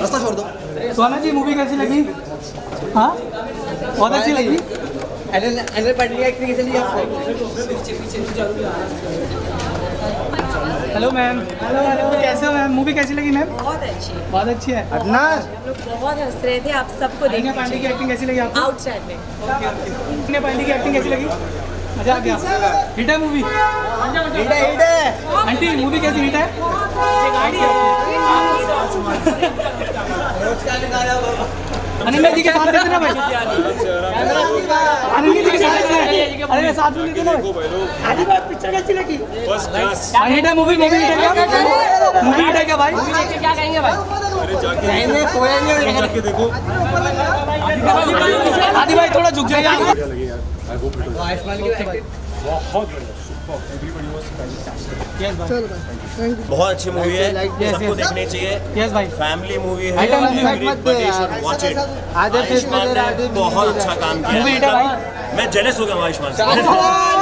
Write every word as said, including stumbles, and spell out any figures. रास्ता छोड़ दो। सोना जी मूवी कैसी लगी? हाँ बहुत अच्छी लगी। अनिल पाटिल एक्टिंग कैसी लगी आपको? हेलो मैम, हेलो हेलो कैसे हो मैम? मूवी कैसी लगी मैम? बहुत अच्छी, बहुत अच्छी है। अपना हम लोग बहुत हंस रहे थे आप सबको देख। अनिल पाटिल की एक्टिंग कैसी लगी आपको? आउटस्टैंडिंग में। अनिल पाटिल की एक्टिंग कैसी लगी? मजा आ गया। हिट है मूवी? हिट है, हिट है। आंटी मूवी कैसी हिट है? अनिल जी के साथ देते ना भाई, अनिल जी के साथ। अरे मैं साथ में देते ना आदि भाई। पिक्चर कैसी लगी? First class. हिट है मूवी? मूवी हिट है क्या? मूवी हिट है क्या भाई? क्या कहेंगे भाई? अरे जाके सोएंगे जाके देखो। आदि भाई थोड़ा झुक जाइए। आयुष्मान की एक्टिंग बहुत बहुत अच्छी मूवी है, सबको देखनी चाहिए। फैमिली मूवी है, आयुष्मान ने बहुत अच्छा काम किया। मैं जेलस हो गया आयुष्मान से।